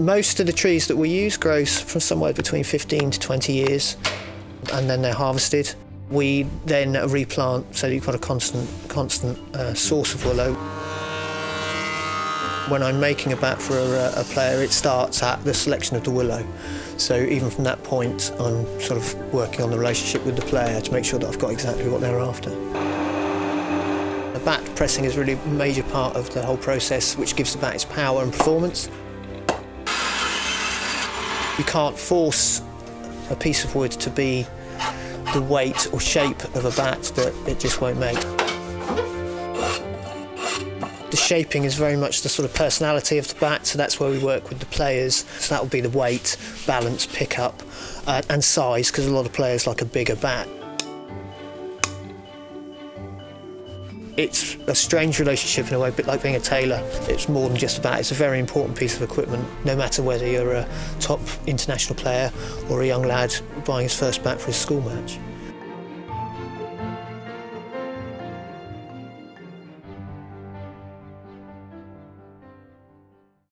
Most of the trees that we use grows from somewhere between 15 to 20 years, and then they're harvested. We then replant, so you've got a constant source of willow. When I'm making a bat for a player, it starts at the selection of the willow. So even from that point, I'm sort of working on the relationship with the player to make sure that I've got exactly what they're after. The bat pressing is really a major part of the whole process, which gives the bat its power and performance. You can't force a piece of wood to be the weight or shape of a bat that it just won't make. The shaping is very much the sort of personality of the bat, so that's where we work with the players. So that will be the weight, balance, pickup, and size, because a lot of players like a bigger bat. It's a strange relationship in a way, a bit like being a tailor. It's more than just a bat, it's a very important piece of equipment. No matter whether you're a top international player or a young lad buying his first bat for his school match.